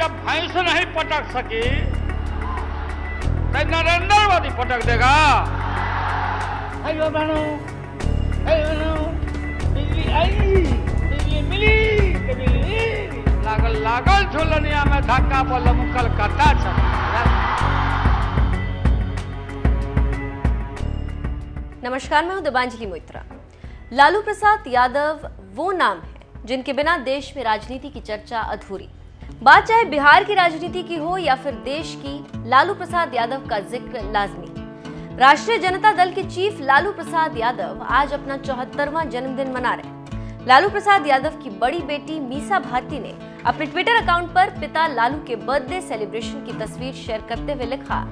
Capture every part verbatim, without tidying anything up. जब भैंस नहीं पटक सकी तो नरेंद्र मोदी पटक देगा। हेलो बहनों, हेलो बिजली आई, बिजली मिली, बिजली लागल लागल झोलनिया में धक्का पर लमुकल कटा चल। नमस्कार, मैं हूं दिबांजलि मोइत्रा। लालू प्रसाद यादव वो नाम है जिनके बिना देश में राजनीति की चर्चा अधूरी। बात चाहे बिहार की राजनीति की हो या फिर देश की, लालू प्रसाद यादव का जिक्र लाजमी। राष्ट्रीय जनता दल के चीफ लालू प्रसाद यादव आज अपना चौहत्तरवां जन्मदिन मना रहे हैं। लालू प्रसाद यादव की बड़ी बेटी मीसा भारती ने अपने ट्विटर अकाउंट पर पिता लालू के बर्थडे सेलिब्रेशन की तस्वीर शेयर करते हुए लिखा,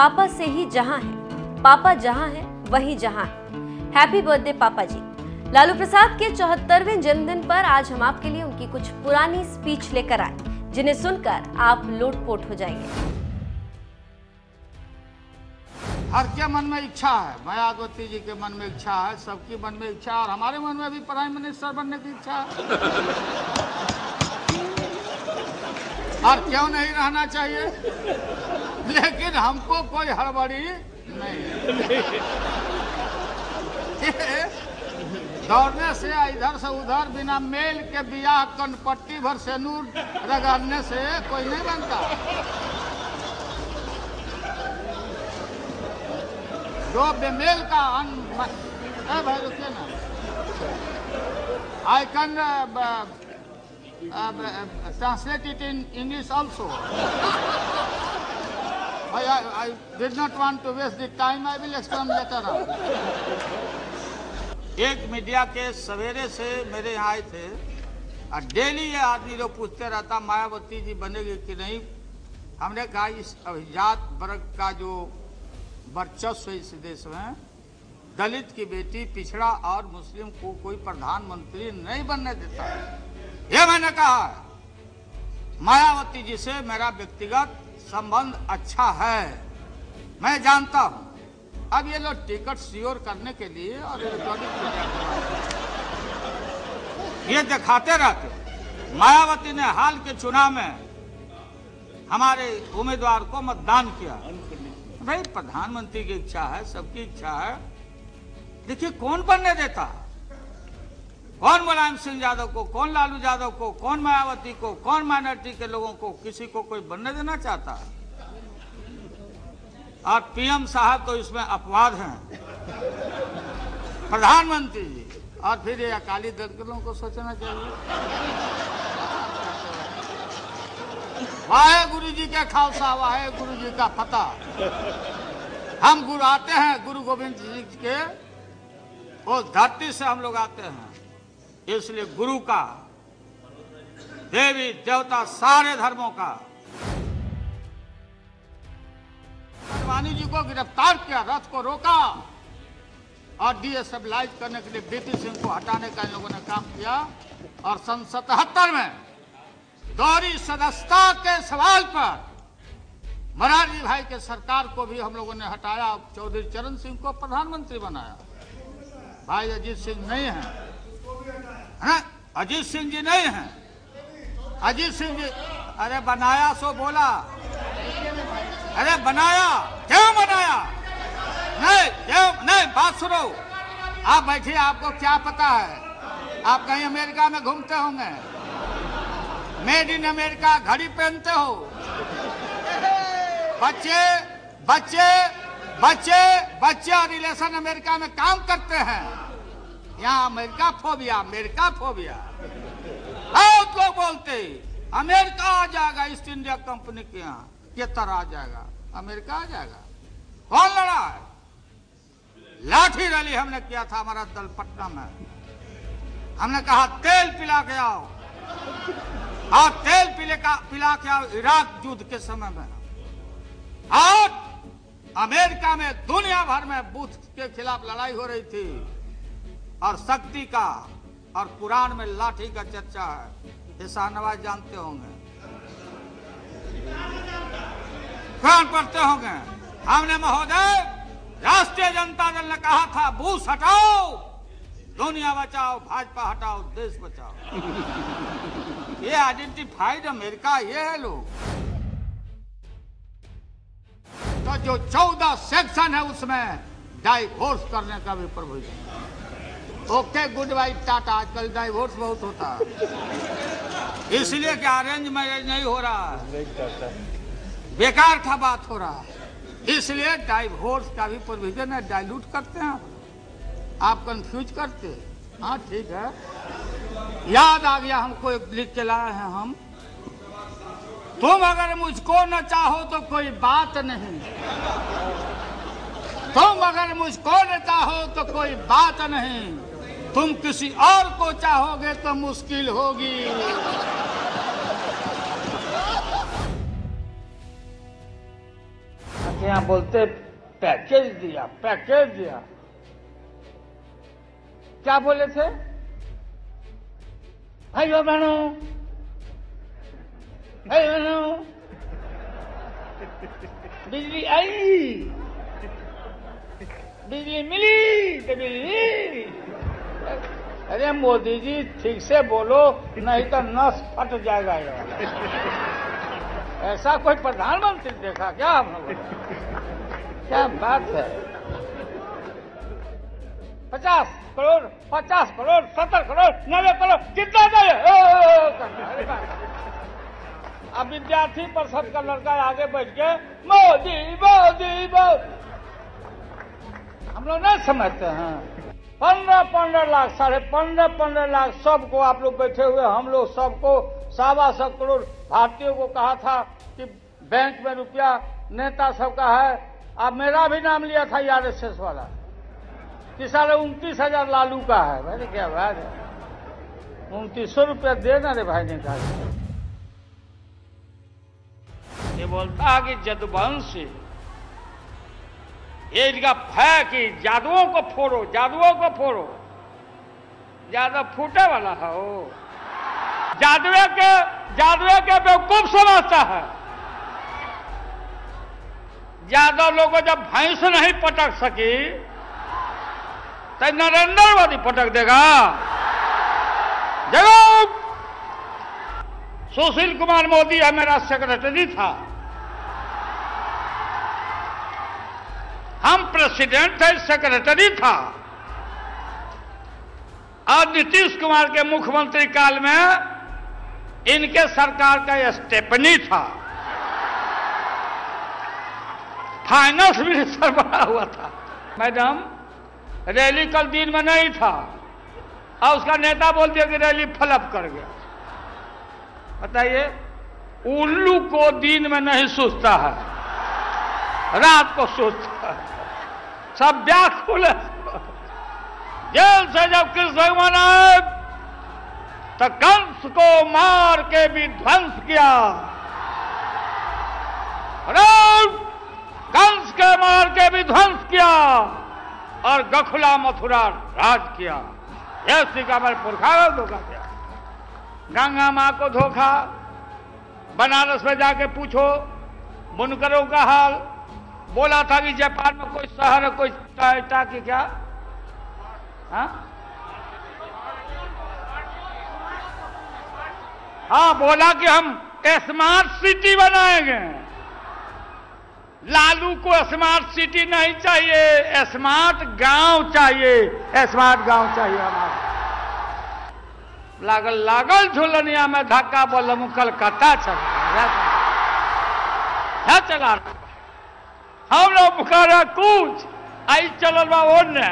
पापा से ही जहां है, पापा जहाँ है वही जहाँ है। हैप्पी बर्थडे पापा जी। लालू प्रसाद के चौहत्तरवें जन्मदिन पर आज हम आपके लिए उनकी कुछ पुरानी स्पीच लेकर आए, जिन्हें सुनकर आप लोटपोट हो जाएंगे। हर के मन में इच्छा है, मायावती जी के मन में इच्छा है, सबकी मन में इच्छा है, और हमारे मन में भी प्राइम मिनिस्टर बनने की इच्छा है और क्यों नहीं रहना चाहिए, लेकिन हमको कोई हड़बड़ी दौड़ने से इधर से उधर बिना मेल के बिया कनपट्टी भर से नूर रगड़ने से कोई नहीं बनता। जो बेमेल का अन्न है भाई, रुके ना, I can translate it in English also. I, I, I did not want to waste the time. I will explain later on. एक मीडिया के सवेरे से मेरे यहाँ आए थे और डेली ये आदमी लोग पूछते रहता, मायावती जी बनेगी कि नहीं। हमने कहा इस अभिजात वर्ग का जो वर्चस्व है इस देश में, दलित की बेटी, पिछड़ा और मुस्लिम को कोई प्रधानमंत्री नहीं बनने देता। ये मैंने कहा मायावती जी से मेरा व्यक्तिगत संबंध अच्छा है, मैं जानता हूं। अब ये लोग टिकट श्योर करने के लिए और ये दिखाते रहते। मायावती ने हाल के चुनाव में हमारे उम्मीदवार को मतदान किया। भाई प्रधानमंत्री की इच्छा है, सबकी इच्छा है, देखिए कौन बनने देता। कौन मुलायम सिंह यादव को, कौन लालू यादव को, कौन मायावती को, कौन माइनॉरिटी के लोगों को, किसी को कोई बनने देना चाहता है। और पीएम साहब तो इसमें अपवाद हैं, प्रधानमंत्री जी। और फिर ये अकाली दल के लोगों को सोचना चाहिए। वाहे गुरु जी का खालसा, वाहे गुरु जी का फतेह। हम गुरु आते हैं, गुरु गोविंद जी के उस धरती से हम लोग आते हैं, इसलिए गुरु का, देवी देवता, सारे धर्मों का। अडवाणी जी को गिरफ्तार किया, रथ को रोका और डीएसएबलाइज करने के लिए बीपी सिंह को हटाने का इन लोगों ने काम किया। और सन सतहत्तर में दोहरी सदस्यता के सवाल पर मोरारजी भाई के सरकार को भी हम लोगों ने हटाया, चौधरी चरण सिंह को प्रधानमंत्री बनाया। भाई अजित सिंह नहीं है, अजित सिंह जी नहीं हैं, अजित सिंह जी अरे बनाया सो बोला, अरे बनाया क्यों बनाया, नहीं क्यों नहीं। बात सुनो, आप बैठिए, आपको क्या पता है, आप कहीं अमेरिका में घूमते होंगे, मेड इन अमेरिका घड़ी पहनते हो। बच्चे बच्चे बच्चे बच्चे और रिलेशन अमेरिका में काम करते हैं। यहाँ अमेरिका फोबिया, अमेरिका फोबिया बहुत लोग बोलते, अमेरिका आ जाएगा, ईस्ट इंडिया कंपनी के यहाँ के तरह आ जाएगा, अमेरिका आ जाएगा। कौन लड़ा है? लाठी रैली हमने किया था, हमारा दल पटना में। हमने कहा तेल पिला के आओ, और तेल पिले का पिला के आओ इराक युद्ध के समय में। और अमेरिका में, दुनिया भर में बुश के खिलाफ लड़ाई हो रही थी और शक्ति का, और कुरान में लाठी का चर्चा है, ये शाहनवाज जानते होंगे, कुरान पढ़ते होंगे। हमने महोदय राष्ट्रीय जनता दल ने कहा था, बूश हटाओ, दुनिया बचाओ, भाजपा हटाओ, देश बचाओ। ये आइडेंटिफाइड अमेरिका ये है लोग। तो जो चौदह सेक्शन है उसमें डाइवोर्स करने का भी provision. Okay good bye tata. आजकल डाइवोर्स बहुत होता है, इसलिए कि अरेंज मैरिज नहीं हो रहा, बेकार का बात हो रहा है, इसलिए डाइवोर्स का भी प्रोविजन है। डाइल्यूट करते हैं आप, कंफ्यूज करते। हाँ ठीक है, याद आ गया, हमको एक लिख के लाए हैं हम। तुम अगर मुझको न चाहो तो कोई बात नहीं, तुम अगर मुझको न चाहो तो कोई बात नहीं, तुम किसी और को चाहोगे तो मुश्किल होगी। यहाँ बोलते पैकेज दिया, पैकेज दिया, क्या बोले थे भाई बहनों? भाई बहनों बिजली आई, बिजली मिली तो बिजली। अरे मोदी जी ठीक से बोलो, नहीं तो नस फट जाएगा यार। ऐसा कोई प्रधानमंत्री देखा क्या आप लोगों ने? क्या बात है। पचास करोड़, पचास करोड़, सत्तर करोड़, नब्बे करोड़, कितना दे? अब विद्यार्थी परिषद का लड़का आगे बैठ के मोदी मोदी मोदी। हम लोग नहीं समझते हैं। पंद्रह पंद्रह लाख, साढ़े पंद्रह पंद्रह लाख सबको आप लोग बैठे हुए, हम लोग सबको सवा सौ करोड़ भारतीयों को कहा था कि बैंक में रुपया नेता सबका है। अब मेरा भी नाम लिया था आर एस एस वाला, साढ़े उनतीस हजार लालू का है। भाई क्या बात है, उनतीस सौ रुपया देना रे भाई ने कहा। ये बोलता है कि जदवंश ये इनका भय कि जादुओं को फोड़ो, जादुओं को फोड़ो, जादव फूटे वाला है वो। जादुए के जादुए के बेवकूफ समझता है। जादव लोगों जब भैंस नहीं पटक सकी नरेंद्र मोदी पटक देगा। जगह सुशील कुमार मोदी है, मेरा सेक्रेटरी था, हम प्रेसिडेंट थे, सेक्रेटरी था। और नीतीश कुमार के मुख्यमंत्री काल में इनके सरकार का स्टेपनी था, फाइनेंस मिनिस्टर बना हुआ था। मैडम रैली कल दिन में नहीं था और उसका नेता बोल दिया कि रैली फ्लप कर गया। बताइए, उल्लू को दिन में नहीं सोचता है, रात को सोचता है। सब व्याकुल है। जेल से जब कृष्ण भगवान आए तो कंस को मार के भी ध्वंस किया, कंस के मार के भी ध्वंस किया और गखुला मथुरा राज किया। यह सिकामपुर का धोखा दिया, गंगा माँ को धोखा। बनारस में जाके पूछो बुनकरों का हाल। बोला था कि जापान में कोई शहर है, कोई टाटा की क्या हा? हाँ, बोला कि हम स्मार्ट सिटी बनाएंगे। लालू को स्मार्ट सिटी नहीं चाहिए, स्मार्ट गांव चाहिए, स्मार्ट गांव चाहिए हमारा। लागल लागल झुलनिया में धक्का, बोलूं कलकत्ता चला क्या चला रहा। हम लोग बुखारा कूच आई चलल बा ओने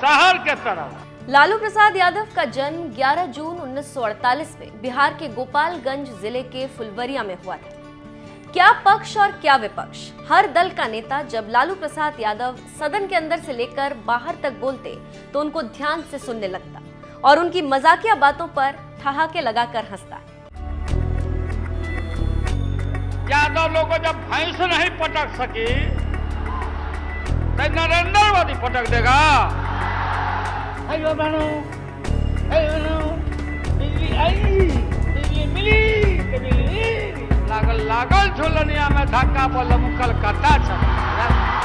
शहर के तरफ। लालू प्रसाद यादव का जन्म ग्यारह जून उन्नीस सौ अड़तालीस में बिहार के गोपालगंज जिले के फुलवरिया में हुआ था। क्या पक्ष और क्या विपक्ष, हर दल का नेता जब लालू प्रसाद यादव सदन के अंदर से लेकर बाहर तक बोलते तो उनको ध्यान से सुनने लगता और उनकी मजाकिया बातों पर ठहाके लगाकर हंसता। यादव लोगों जब भैंस नहीं पटक सकी तो नरेंद्र मोदी पटक देगा। बिजली आई, बिजली मिली तो बिजली। लागल लागल झुलनिया में धक्का, बोलूं कलकत्ता चला।